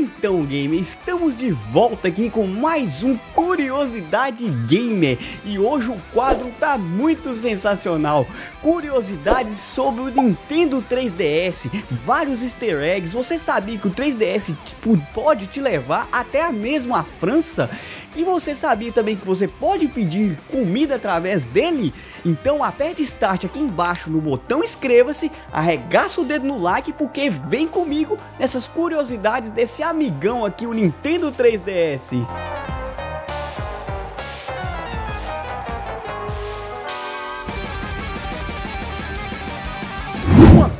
Então, gamer, estamos de volta aqui com mais um Curiosidade Gamer. E hoje o quadro tá muito sensacional. Curiosidades sobre o Nintendo 3DS, vários easter eggs. Você sabia que o 3DS pode te levar até a mesma França? E você sabia também que você pode pedir comida através dele? Então aperte Start aqui embaixo no botão inscreva-se, arregaça o dedo no like, porque vem comigo nessas curiosidades desse amigão aqui, o Nintendo 3DS.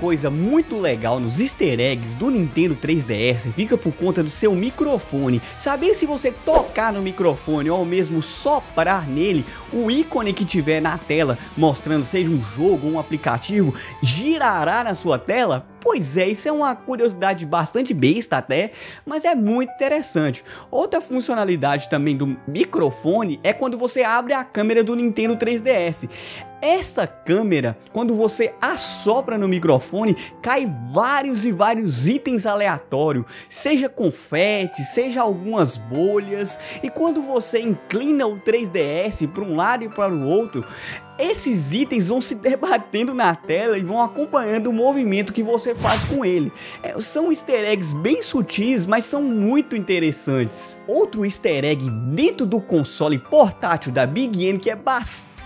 Coisa muito legal nos easter eggs do Nintendo 3DS fica por conta do seu microfone. Saber se você tocar no microfone ou mesmo soprar nele, o ícone que tiver na tela mostrando seja um jogo ou um aplicativo girará na sua tela? Pois é, isso é uma curiosidade bastante besta até, mas é muito interessante. Outra funcionalidade também do microfone é quando você abre a câmera do Nintendo 3DS. Essa câmera, quando você assopra no microfone, cai vários e vários itens aleatórios, seja confete, seja algumas bolhas, e quando você inclina o 3DS para um lado e para o outro, esses itens vão se debatendo na tela e vão acompanhando o movimento que você faz com ele. São easter eggs bem sutis, mas são muito interessantes. Outro easter egg dentro do console portátil da Big N que é bastante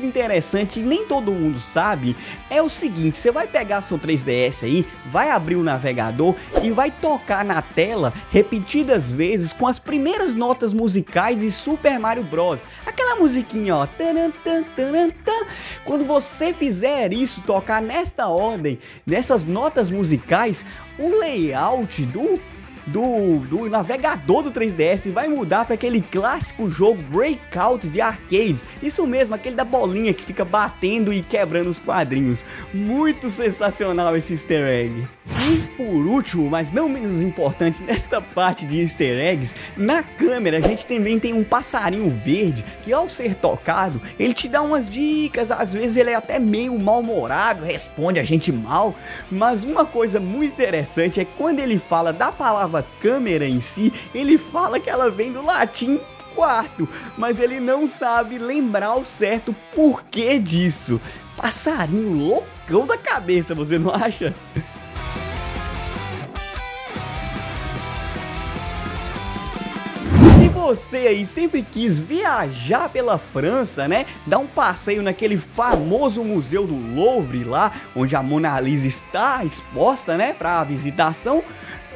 interessante e nem todo mundo sabe é o seguinte: você vai pegar seu 3DS aí, vai abrir o navegador e vai tocar na tela repetidas vezes com as primeiras notas musicais de Super Mario Bros, aquela musiquinha, ó, taran, taran, taran, taran. Quando você fizer isso, tocar nesta ordem, nessas notas musicais, o layout do navegador do 3DS vai mudar para aquele clássico jogo Breakout de arcades. Isso mesmo, aquele da bolinha que fica batendo e quebrando os quadrinhos. Muito sensacional esse easter egg. E por último, mas não menos importante nesta parte de easter eggs, na câmera a gente também tem um passarinho verde que, ao ser tocado, ele te dá umas dicas. Às vezes ele é até meio mal-humorado, responde a gente mal, mas uma coisa muito interessante é quando ele fala da palavra câmera em si, ele fala que ela vem do latim quarto, mas ele não sabe lembrar ao certo porquê disso. Passarinho loucão da cabeça, você não acha? Você aí sempre quis viajar pela França, né? Dar um passeio naquele famoso museu do Louvre lá, onde a Mona Lisa está exposta, né, para a visitação.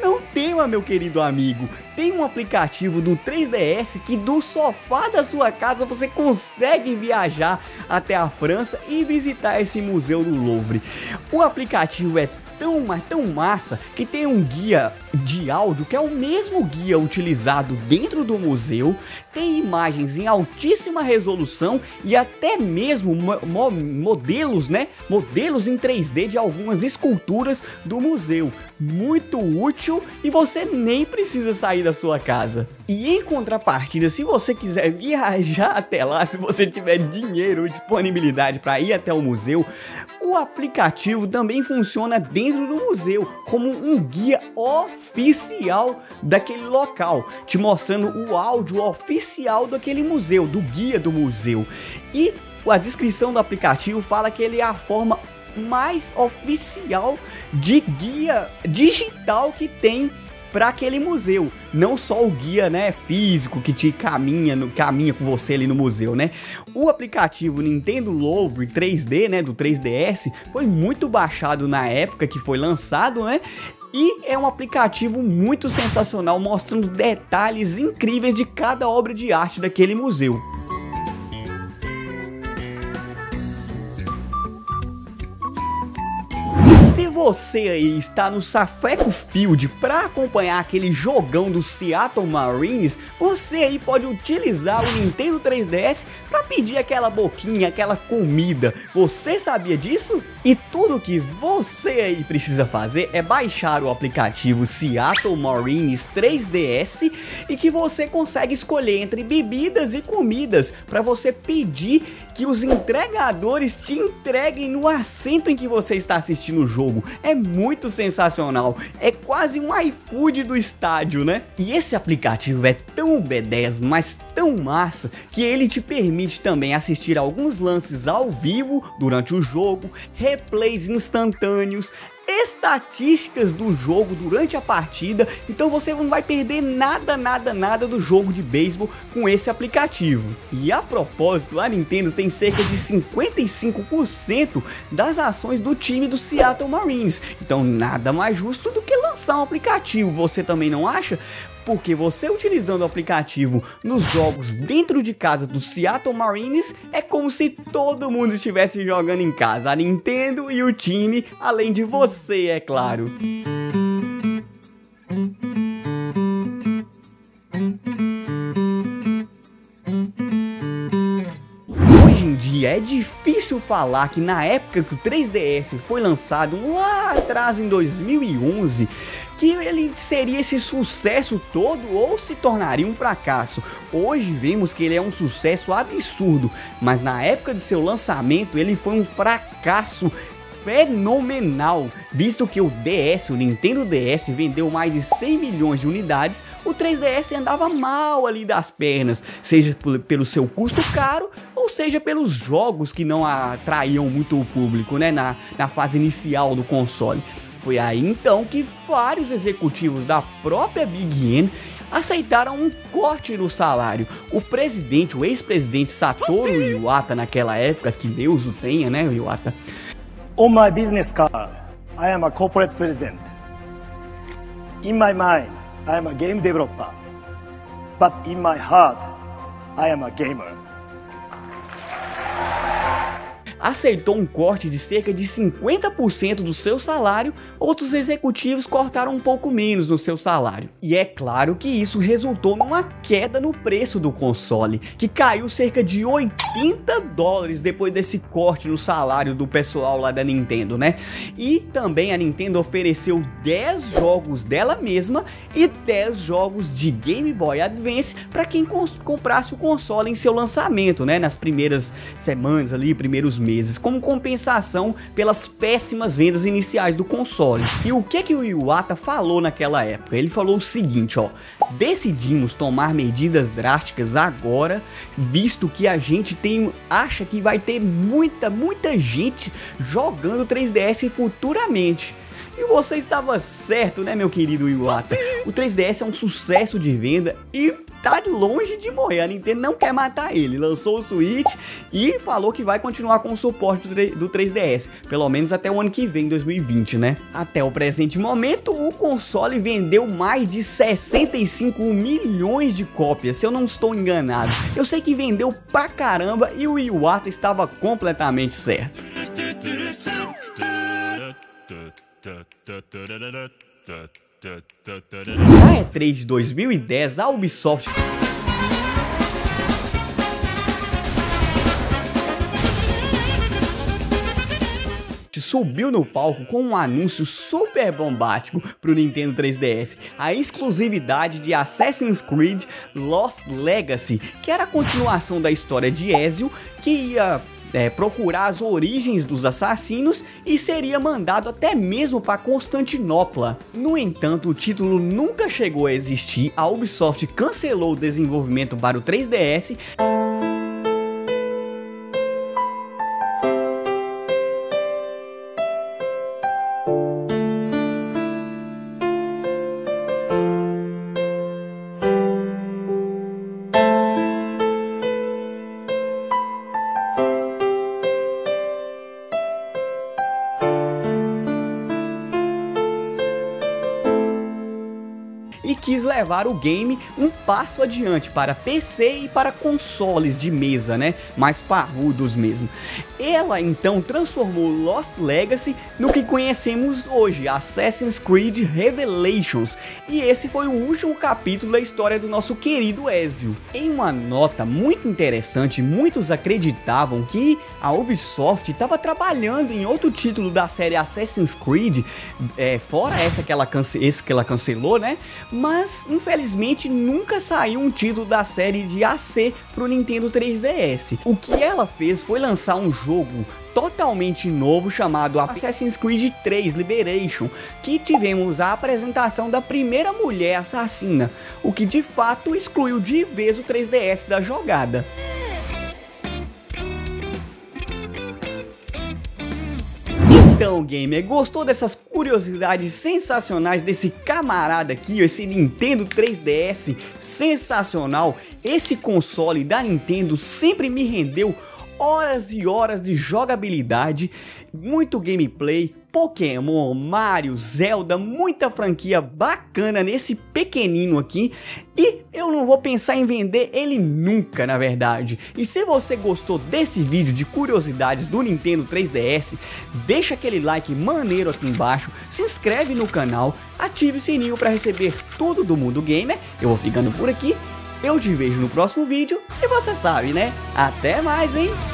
Não tema, meu querido amigo, tem um aplicativo do 3DS que do sofá da sua casa você consegue viajar até a França e visitar esse museu do Louvre. O aplicativo é tão, mas tão massa, que tem um guia de áudio que é o mesmo guia utilizado dentro do museu, tem imagens em altíssima resolução e até mesmo modelos, né? Modelos em 3D de algumas esculturas do museu. Muito útil, e você nem precisa sair da sua casa. E em contrapartida, se você quiser viajar até lá, se você tiver dinheiro ou disponibilidade para ir até o museu, o aplicativo também funciona dentro do museu como um guia oficial daquele local, te mostrando o áudio oficial daquele museu, do guia do museu. E a descrição do aplicativo fala que ele é a forma mais oficial de guia digital que tem para aquele museu, não só o guia, né, físico que te caminha com você ali no museu, né? O aplicativo Nintendo Louvre 3D, né, do 3DS, foi muito baixado na época que foi lançado, né? E é um aplicativo muito sensacional, mostrando detalhes incríveis de cada obra de arte daquele museu. Se você aí está no Safeco Field para acompanhar aquele jogão do Seattle Mariners, você aí pode utilizar o Nintendo 3DS para pedir aquela boquinha, aquela comida. Você sabia disso? E tudo que você aí precisa fazer é baixar o aplicativo Seattle Mariners 3DS e que você consegue escolher entre bebidas e comidas para você pedir que os entregadores te entreguem no assento em que você está assistindo o jogo. É muito sensacional, é quase um iFood do estádio, né? E esse aplicativo é tão B10, mas tão massa, que ele te permite também assistir alguns lances ao vivo durante o jogo, replays instantâneos, estatísticas do jogo durante a partida. Então você não vai perder nada do jogo de beisebol com esse aplicativo. E a propósito, a Nintendo tem cerca de 55% das ações do time do Seattle Mariners, então nada mais justo do que lançar um aplicativo, você também não acha? Porque você utilizando o aplicativo nos jogos dentro de casa do Seattle Mariners, é como se todo mundo estivesse jogando em casa, a Nintendo e o time, além de você, é claro. É difícil falar que na época que o 3DS foi lançado lá atrás em 2011, que ele seria esse sucesso todo ou se tornaria um fracasso. Hoje vemos que ele é um sucesso absurdo, mas na época de seu lançamento ele foi um fracasso fenomenal, visto que o DS, o Nintendo DS, vendeu mais de 100 milhões de unidades, o 3DS andava mal ali das pernas, seja pelo seu custo caro, ou seja pelos jogos que não atraíam muito o público, né, na fase inicial do console. Foi aí então que vários executivos da própria Big N aceitaram um corte no salário. O presidente, o ex-presidente Satoru Iwata naquela época, que Deus o tenha, né, Iwata? On my business card, I am a corporate president. In my mind, I am a game developer. But in my heart, I am a gamer. Aceitou um corte de cerca de 50% do seu salário, outros executivos cortaram um pouco menos no seu salário. E é claro que isso resultou numa queda no preço do console, que caiu cerca de $80 depois desse corte no salário do pessoal lá da Nintendo, né? E também a Nintendo ofereceu 10 jogos dela mesma e 10 jogos de Game Boy Advance para quem comprasse o console em seu lançamento, né? Nas primeiras semanas ali, primeiros meses, como compensação pelas péssimas vendas iniciais do console. E o que o Iwata falou naquela época? Ele falou o seguinte, ó: decidimos tomar medidas drásticas agora, visto que a gente acha que vai ter muita gente jogando 3DS futuramente. E você estava certo, né, meu querido Iwata? O 3DS é um sucesso de venda e tá longe de morrer, a Nintendo não quer matar ele. Lançou o Switch e falou que vai continuar com o suporte do 3DS, pelo menos até o ano que vem, 2020, né? Até o presente momento, o console vendeu mais de 65 milhões de cópias, se eu não estou enganado. Eu sei que vendeu pra caramba e o Iwata estava completamente certo. Na E3 de 2010, a Ubisoft subiu no palco com um anúncio super bombástico para o Nintendo 3DS, a exclusividade de Assassin's Creed Lost Legacy, que era a continuação da história de Ezio, que ia procurar as origens dos assassinos e seria mandado até mesmo para Constantinopla. No entanto, o título nunca chegou a existir, a Ubisoft cancelou o desenvolvimento para o 3DS. e quis levar o game um passo adiante para PC e para consoles de mesa, né, mais parrudos mesmo. Ela então transformou Lost Legacy no que conhecemos hoje, Assassin's Creed Revelations, e esse foi o último capítulo da história do nosso querido Ezio. Em uma nota muito interessante, muitos acreditavam que a Ubisoft estava trabalhando em outro título da série Assassin's Creed, fora esse que ela cancelou, né? Mas infelizmente nunca saiu um título da série de AC para o Nintendo 3DS. O que ela fez foi lançar um jogo totalmente novo chamado Assassin's Creed 3 Liberation, que tivemos a apresentação da primeira mulher assassina, o que de fato excluiu de vez o 3DS da jogada. Então, gamer, gostou dessas curiosidades sensacionais desse camarada aqui, esse Nintendo 3DS sensacional? Esse console da Nintendo sempre me rendeu horas e horas de jogabilidade, muito gameplay, Pokémon, Mario, Zelda, muita franquia bacana nesse pequenino aqui, e eu não vou pensar em vender ele nunca, na verdade. E se você gostou desse vídeo de curiosidades do Nintendo 3DS, deixa aquele like maneiro aqui embaixo, se inscreve no canal, ative o sininho para receber tudo do Mundo Gamer. Eu vou ficando por aqui, eu te vejo no próximo vídeo e você sabe, né? Até mais, hein?